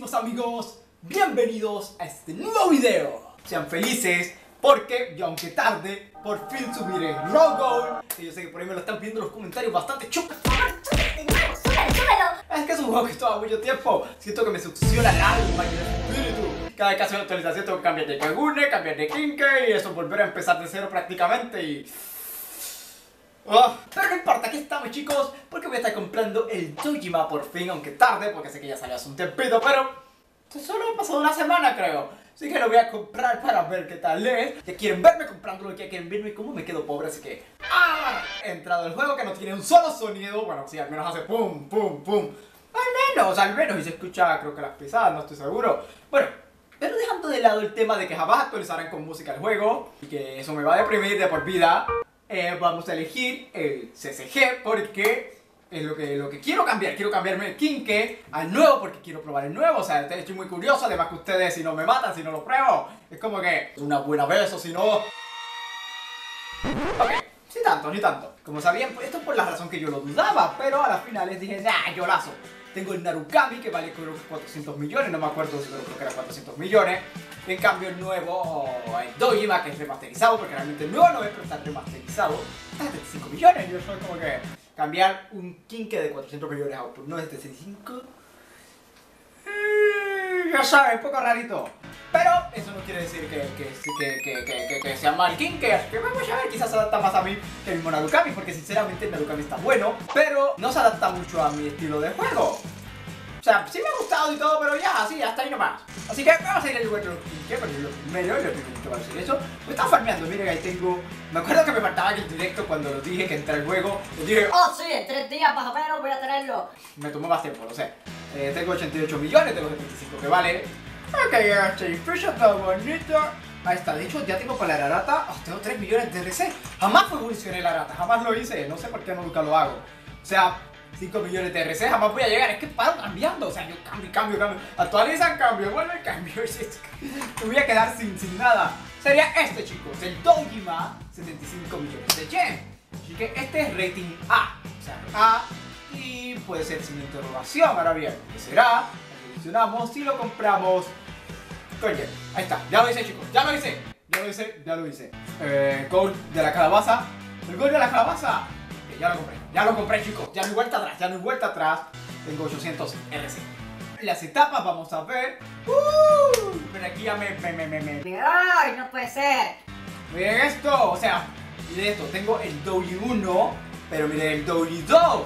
Queridísimos amigos, bienvenidos a este nuevo video. Sean felices porque yo, aunque tarde, por fin subiré Rogol. Yo sé que por ahí me lo están pidiendo en los comentarios bastante chupas. Es que es un juego que toma mucho tiempo. Siento que me succiona el alma y el espíritu. Cada vez que hace una actualización tengo que cambiar de Kagune, cambiar de Quinque y eso, volver a empezar de cero prácticamente y... pero no importa, aquí estamos chicos, porque voy a estar comprando el Doujima por fin, aunque tarde, porque sé que ya salió hace un tiempito, pero... solo ha pasado una semana creo, así que lo voy a comprar para ver qué tal es. Ya quieren verme comprándolo, ya quieren verme cómo me quedo pobre, así que... he entrado al juego que no tiene un solo sonido, bueno sí, al menos hace pum, pum, pum. Al menos, y se escucha creo que las pisadas, no estoy seguro. Bueno, pero dejando de lado el tema de que jamás actualizarán con música el juego, y que eso me va a deprimir de por vida. Vamos a elegir el CCG porque es lo que quiero cambiar. Quiero cambiarme el Quinque al nuevo porque quiero probar el nuevo. O sea, estoy muy curioso. Además que ustedes si no me matan, si no lo pruebo, es como que una buena vez o si no... Ok, ni tanto. Como sabían, esto es por la razón que yo lo dudaba, pero a las finales dije, nah, yo lazo. Tengo el Narukami que vale creo que 400 millones, no me acuerdo si creo que era 400 millones. En cambio el nuevo, el Doujima, que es remasterizado, porque realmente el nuevo no es, pero está remasterizado, está de 75 millones. Yo soy como que cambiar un Quinque de 400 millones a output, no es de 75. Ya sabes, poco rarito. Pero eso no quiere decir que sea mal Quinque, así que vamos a ver, quizás se adapta más a mí que el mismo Narukami, porque sinceramente el Narukami está bueno, pero no se adapta mucho a mi estilo de juego. O sea, sí me ha gustado y todo, pero ya, así, hasta ahí nomás. Así que vamos a ir al lugar de los Quinque, porque lo primero y lo primero va a ser eso. Me estaba farmeando, miren, ahí tengo... Me acuerdo que me faltaba en el directo cuando lo dije que entré al juego. Les dije, oh sí, en 3 días más o menos voy a tenerlo. Me tomó más tiempo, lo sé. Tengo 88 millones de los 75 que vale. Ok, este edificio está bonito. Ahí está, de hecho ya tengo para la Arata, tengo 3 millones de RC. Jamás evolucioné la Arata, jamás lo hice, no sé por qué nunca lo hago. O sea... 5 millones de RC, jamás voy a llegar, es que paro cambiando, o sea, yo cambio, actualizan, cambio, vuelve, cambio, me voy a quedar sin nada. Sería este, chicos, el Doujima, 75 millones de yen. Así que este es rating A, o sea, A, y puede ser sin interrogación, ahora bien, ¿qué será? Lo seleccionamos y lo compramos con yen. Ahí está, ya lo hice, chicos. Gold de la calabaza, el gold de la calabaza. Ya lo compré chicos, ya no hay vuelta atrás, tengo 800 RC. Las etapas vamos a ver. Pero aquí ya ¡ay, no puede ser! Miren esto, o sea, miren esto, tengo el W1, pero miren el W2.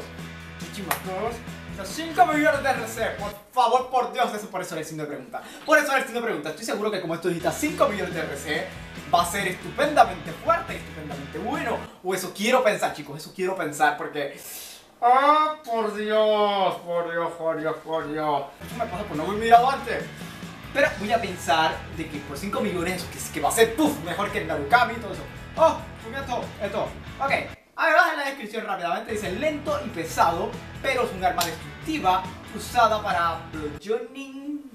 Chichimacos, 5 millones de RC, por favor, por Dios, eso por eso le signo de pregunta. Estoy seguro que como esto necesita 5 millones de RC, va a ser estupendamente fuerte, estupendamente bueno. O eso quiero pensar, chicos, eso quiero pensar, porque... ¡ah, por Dios! Eso me pasa por no haber mirado antes. Pero voy a pensar de que por 5 millones, eso que va a ser, puff, mejor que el Narukami y todo eso. ¡Oh, esto! Ok. A ver, en la descripción rápidamente dice lento y pesado, pero es un arma destructiva usada para Jonin.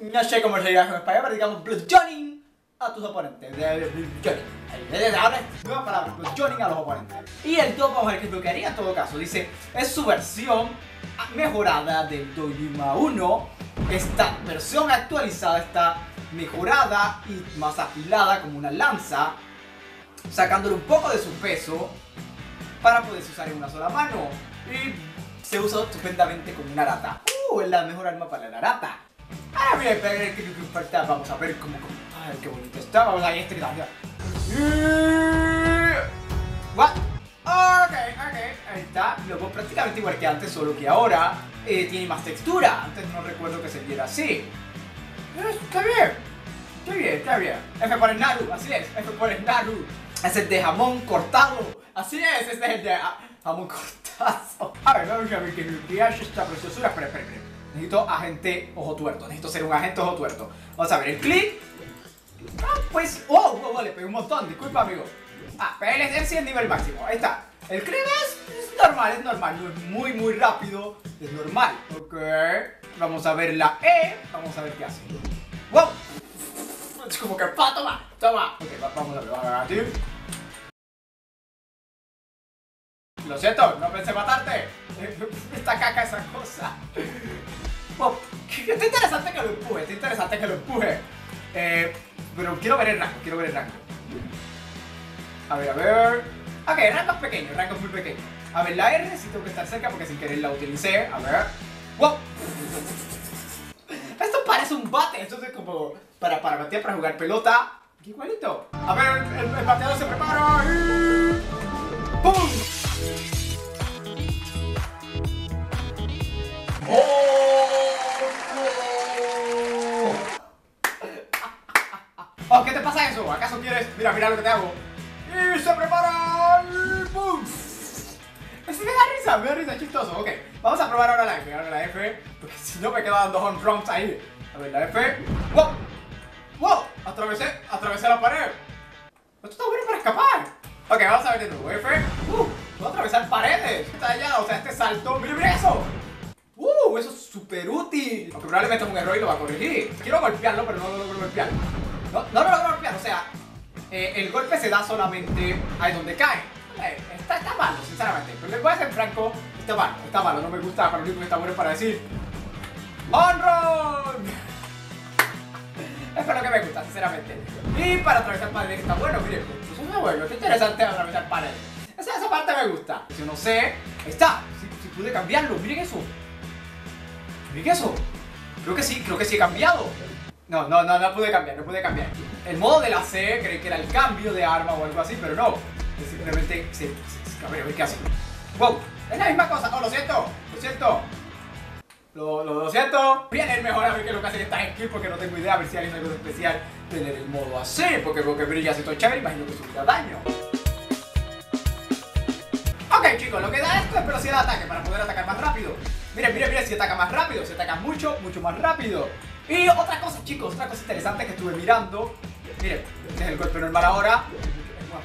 No sé cómo se llama en español, pero digamos Jonin a tus oponentes. Ahora es nueva palabra, Jonin a los oponentes. Y el 2 vamos a ver qué es lo que haría en todo caso. Dice, es su versión mejorada del Doujima 1. Esta versión actualizada está mejorada y más afilada como una lanza, sacándole un poco de su peso para poderse usar en una sola mano, y se usa estupendamente como una arata. Es la mejor arma para la arata. Ahora voy a ver qué falta, vamos a ver cómo... ay, qué bonito está, vamos a ver este que está. What? Ok, ahí está, luego prácticamente igual que antes, solo que ahora tiene más textura. Antes no recuerdo que se viera así. Está bien. F por el Naru, así es, F por el Naru. Es el de jamón cortado. Así es, este es el de jamón cortazo. A ver, vamos a ver que mi viaje está preciosura. Espera. Necesito agente ojo tuerto. Necesito ser un agente ojo tuerto. Vamos a ver el clic. Oh, le pegué un montón. Disculpa, amigo. Pero él es el nivel máximo. Ahí está. El clic es normal, No es muy rápido. Es normal. Ok. Vamos a ver la E. Vamos a ver qué hace. Wow. Es como que pa, toma. Ok, vamos a ver. Lo siento, no pensé matarte. Esta caca, esa cosa. Está interesante que lo empuje, está interesante que lo empuje. Pero quiero ver el rango, quiero ver el rango. A ver, a ver. Ok, rangos pequeños, rangos muy pequeños. A ver, la R sí tengo que estar cerca porque sin querer la utilicé. A ver. ¡Wow! Esto parece un bate, esto es como para batear, para jugar pelota. Igualito. A ver, el bateador se prepara y... ¡pum! Oh, ¿qué te pasa eso? ¿Acaso quieres? Mira, mira lo que te hago. Y se prepara el boom. Me da risa, es chistoso. Ok, vamos a probar ahora la F, porque si no me quedo dando home runs ahí. A ver, la F. ¡Wow! ¡Wow! Atravesé la pared. Esto está bueno para escapar. Ok, vamos a ver de nuevo. F. Voy a atravesar paredes. Está allá, o sea, este salto. ¡Mira, mira eso! Eso es súper útil. Aunque probablemente es un error y lo va a corregir. Quiero golpearlo, pero no lo logro golpear. No lo logro golpear, o sea, el golpe se da solamente ahí donde cae. Está malo, sinceramente. Pero les voy a ser franco, está malo, no me gusta, pero lo único que está bueno es para decir ¡honron! Es para lo que me gusta, sinceramente. Y para atravesar paredes está bueno, miren, eso está bueno, qué interesante atravesar paredes. Esa parte me gusta. Yo no sé, ahí está, si pude cambiarlo, miren eso. ¿Miren eso? Creo que sí he cambiado. No pude cambiar, El modo de la C, creí que era el cambio de arma o algo así, pero no. Simplemente, a ver, ¿qué hace? ¡Wow! Es la misma cosa, oh, lo siento, lo siento. Voy a leer mejor a ver qué es lo que hacen estas skills porque no tengo idea, a ver si hay algo especial tener el modo AC, porque lo que brilla si todo chévere, imagino que subirá daño. Ok, chicos, lo que da esto es velocidad de ataque para poder atacar más rápido. Miren, miren, si ataca más rápido, si ataca mucho más rápido. Y otra cosa, chicos, otra cosa interesante que estuve mirando. Miren, este es el golpe normal ahora. Es más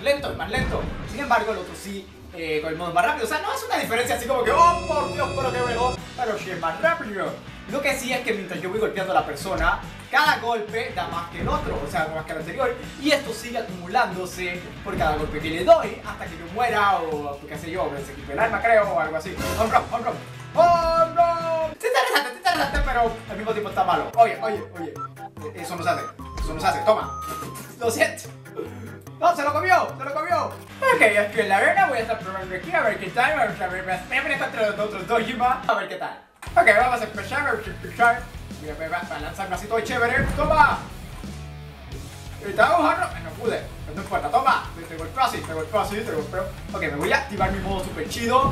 lento, Sin embargo, el otro sí, con el modo más rápido. O sea, no es una diferencia así como que, oh, por Dios, pero qué veloz. Pero sí es más rápido. Lo que sí es que mientras yo voy golpeando a la persona, cada golpe da más que el otro, o sea, más que el anterior. Y esto sigue acumulándose por cada golpe que le doy hasta que yo muera o, qué sé yo, se equipe el arma, creo, o algo así. ¡Home run, home run! ¡Home run! Está interesante, pero al mismo tiempo está malo. Oye. Eso no se hace. Toma. Lo siento. No, se lo comió. Ok, es que en la arena voy a estar probando aquí a ver qué tal. Vamos a ver, contra los otros Doujima. A ver qué tal. Ok, vamos a empezar. Mira, me va a lanzarme así todo chévere. ¡Toma! Y te hago un jarro. No pude. No importa. Toma. Te golpeo así, te golpeo. Ok, me voy a activar mi modo super chido.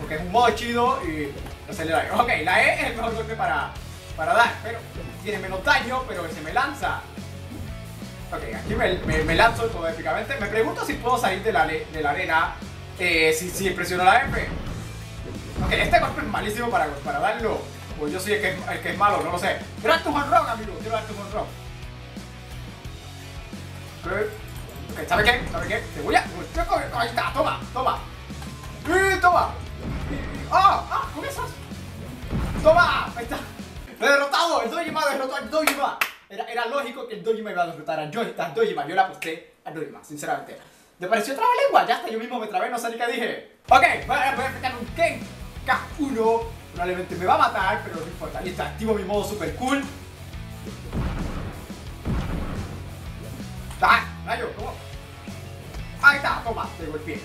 Porque es un modo chido y... ok, la E es el mejor golpe para dar, pero tiene menos daño, pero se me lanza. Ok, aquí me lanzo todo épicamente. Me pregunto si puedo salir de la arena si presiono la F. Ok, este golpe es malísimo para darlo. O yo soy el que es malo, no lo sé. ¡Gran tu honrón, amigo! Quiero dar tu honrón. Ok, ¿sabes qué? Te voy a... ahí está, toma, toma. ¡Ah! ¡Con esas! ¡Toma! Ahí está. ¡Lo he derrotado! El Doujima derrotó al Doujima. Era lógico que el Doujima iba a derrotar al Doujima. Yo la aposté al Doujima, sinceramente. ¿Te pareció traba lengua? Ya hasta yo mismo me trabé, no sé ni qué dije. Ok, voy a enfrentar un K1. Probablemente me va a matar, pero no importa. Ahí está, activo mi modo super cool. ¡Ah! ¡Rayo! ¿Cómo? Ahí está, toma, te golpeé.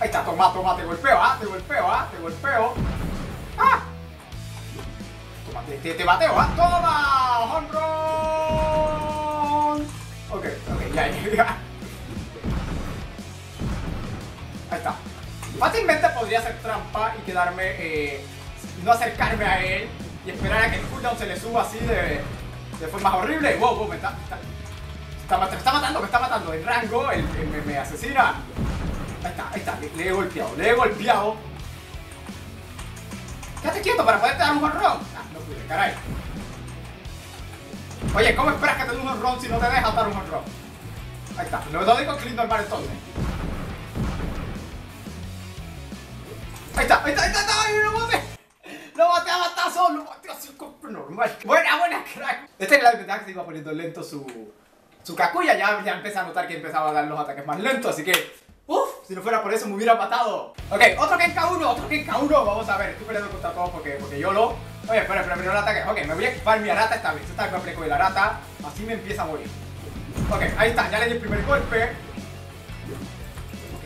Ahí está, toma, te golpeo, te golpeo. ¡Ah! Toma, te bateo, ¡toma! ¡Home run! Ok, ya. Ahí está. Fácilmente podría hacer trampa y quedarme, no acercarme a él y esperar a que el cooldown se le suba así de forma horrible. ¡Wow! Me está matando, en rango, él me asesina. Ahí está, le he golpeado, Quédate quieto para poderte dar un home run. Ah, no pude, caray. Oye, ¿cómo esperas que te dé un home run si no te dejas dar un home run? Ahí está, lo digo que lindo el mar entonces. Ahí está, lo maté. Lo maté a batazo, lo maté así como normal. Buena, crack. Esta es la ventaja que se iba poniendo lento su Kakuja, ya empieza a notar que empezaba a dar los ataques más lentos, así que... Uf, si no fuera por eso me hubiera matado. Ok, otro K1, otro K1. Vamos a ver, estoy peleando contra todos porque yo lo... Oye, espera, no lo ataque. Ok, me voy a equipar mi Arata esta vez. Esta vez me aplico el Arata. Así me empieza a morir. Ok, ahí está, ya le di el primer golpe.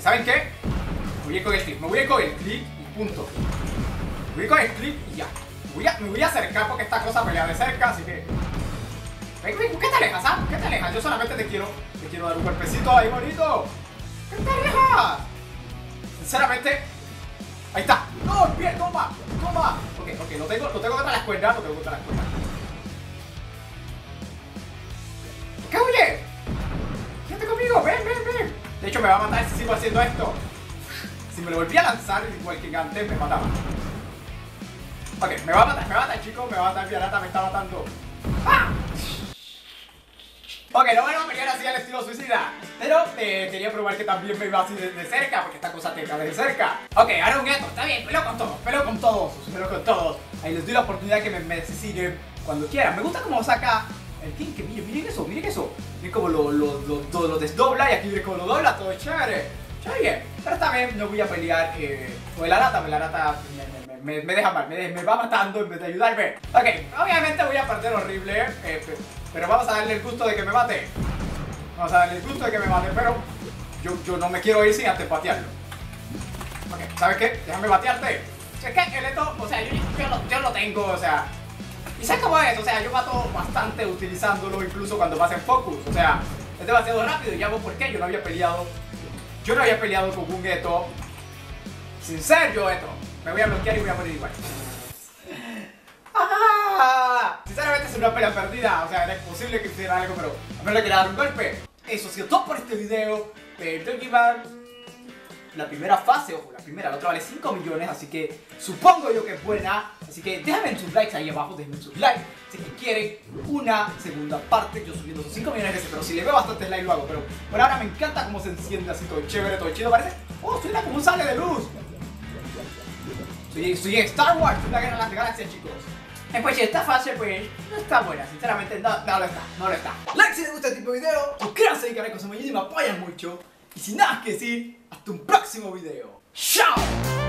¿Saben qué? Me voy a ir con el clip. Me voy a ir con el clip y punto. Me voy a ir con el clip y ya. Me voy a acercar porque esta cosa pelea de cerca, así que... ¿Qué te alejas, ah? ¿Qué te alejas? Yo solamente te quiero dar un golpecito ahí, bonito. ¿Qué te alejas? Sinceramente... Ahí está. No, bien, toma. Ok, no tengo que dar la cuerda, no tengo que dar la cuerda. ¿Qué huye? Quédate conmigo, ven. De hecho me va a matar si sigo haciendo esto. Si me lo volví a lanzar, igual que antes, me mataba. Ok, me va a matar, chicos, me va a matar, mi Arata me está matando. ¡Ah! Ok, no van a pelear así al estilo suicida. Pero quería probar que también me iba así de cerca, porque esta cosa te cae de cerca. Ok, ahora un gato, está bien, peleo con todos. Ahí les doy la oportunidad que me asesinen cuando quieran. Me gusta cómo saca el Quinque, miren eso. Miren cómo lo desdobla y aquí miren cómo lo dobla, todo es chévere. Pero esta vez no voy a pelear con el Arata, porque el Arata me deja mal, me va matando en vez de ayudarme. Ok, obviamente voy a perder horrible, pero vamos a darle el gusto de que me mate. Pero yo no me quiero ir sin antes batearlo. Ok, ¿sabes qué? Déjame batearte. Es que el esto, o sea, yo lo tengo, o sea. ¿Y sabes cómo es? O sea, yo mato bastante utilizándolo incluso cuando vas en focus. O sea, es demasiado rápido y ya vos por qué. Yo no había peleado con un gueto. Sin ser yo esto. Me voy a bloquear y voy a morir igual. ¡Ah! Sinceramente es una pelea perdida, o sea, era imposible que hiciera algo, pero a menos le quería dar un golpe. Eso ha sido todo por este video, pero Doujima, la primera fase, ojo, la otra vale 5 millones, así que supongo yo que es buena. Así que déjenme sus likes ahí abajo, déjenme sus likes si quieren una segunda parte, yo subiendo sus 5 millones de veces, pero si les veo bastantes likes lo hago, pero por ahora me encanta cómo se enciende así todo chévere, todo chido, parece, oh, suena como un sable de luz. Soy en Star Wars, la guerra de las galaxias, chicos. Pues esta fase pues no está buena, sinceramente no lo está. Like si les gusta este tipo de video, suscríbanse y canal con su y me apoyan mucho. Y sin nada que decir, hasta un próximo video. ¡Chao!